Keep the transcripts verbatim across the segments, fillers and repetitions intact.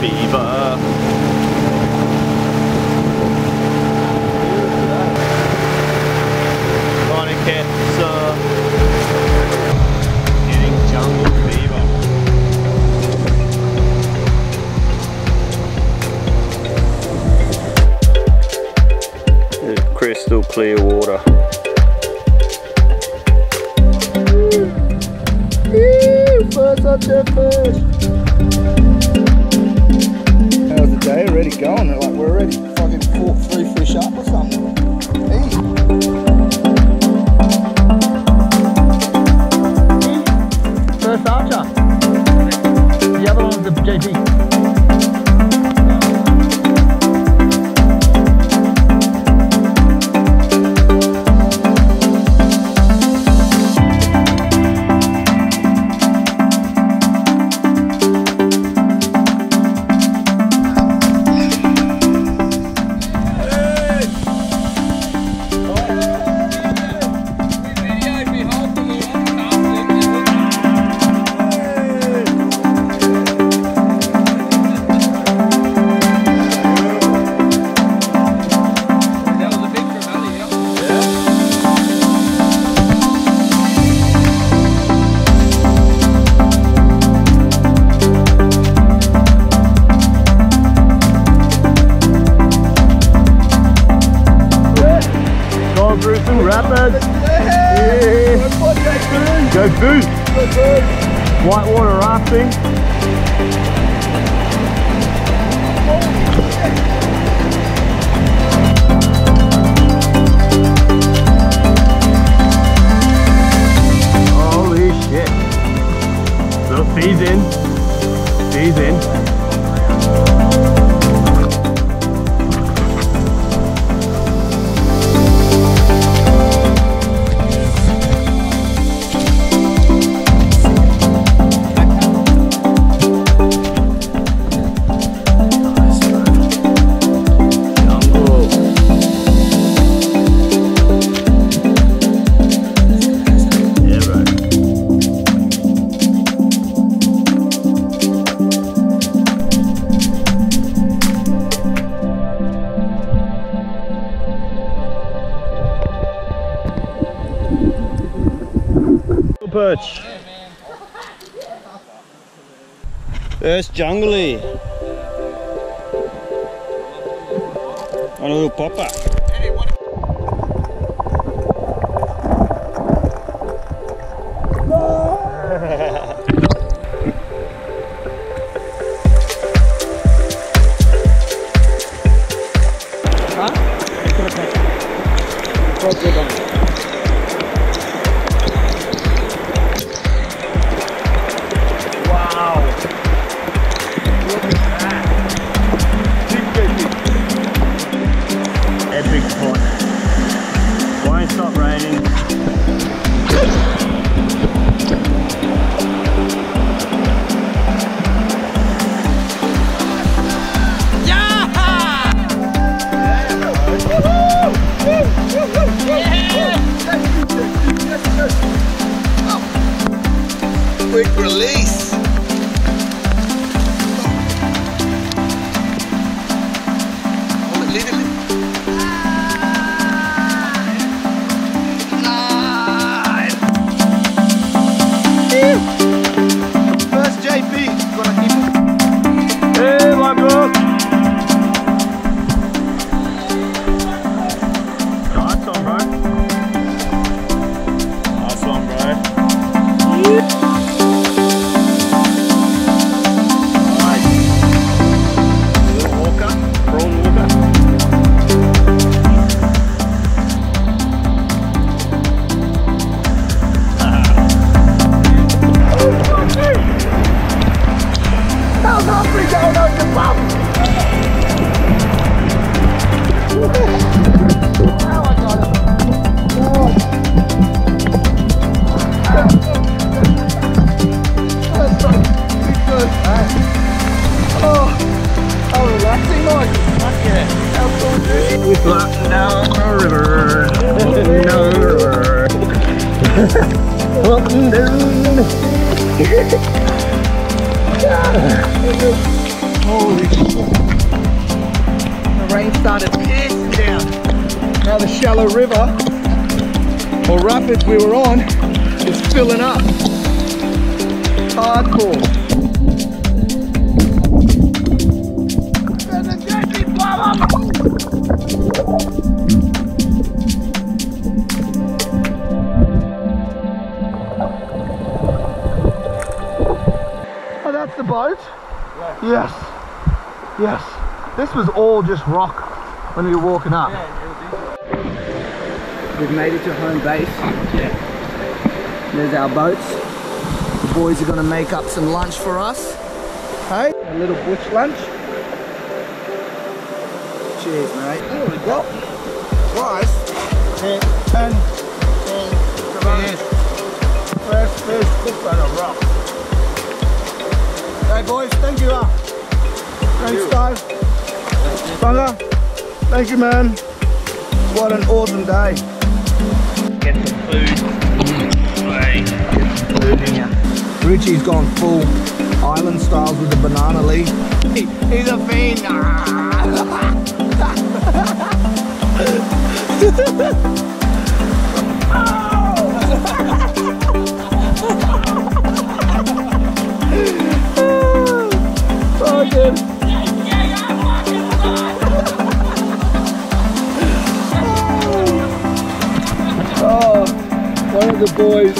fever. Crystal clear water. First up there, first. How's the day already going? Like we're already fucking caught three fish up or something. Easy. First archer. The other one's the J P. Rapids. Yeah. Yeah. Go food. Whitewater rafting. Holy shit. So fees in. Fees in. Perch. First jungly on a little popper. Huh? Quick release. Oh, literally. Nine. First J P, gotta keep it. Hey, my God. Nice one, bro. Nice one, bro. Yeah. We float down the river, floating down the river, floating down. Holy shit. The rain started pissing down. Now the shallow river, or rapids we were on, is filling up. Hardcore. Boat? Yes. Yes. This was all just rock when we were walking up. We've made it to home base. Yeah. There's our boats. The boys are going to make up some lunch for us. Hey? A little butch lunch. Cheers, mate. There we go. Twice. And, and, and, come on. Yes. First fish cooked on a rock. Hey boys, thank you. Uh. Thanks guys. Bunga, thank you man. What an awesome day. Get some food. Hey, get some food in ya. Richie's gone full island styles with the banana leaf. He, he's a fiend. The boys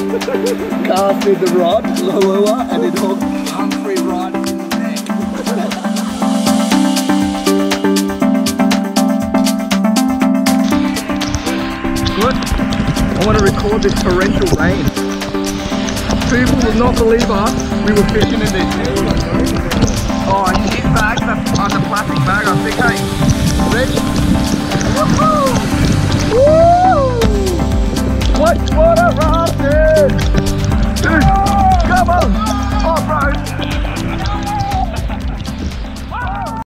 casted the rod, the lure, and it hooked Humphrey right in the neck. Good. I want to record this torrential rain. People will not believe us. We were fishing in this.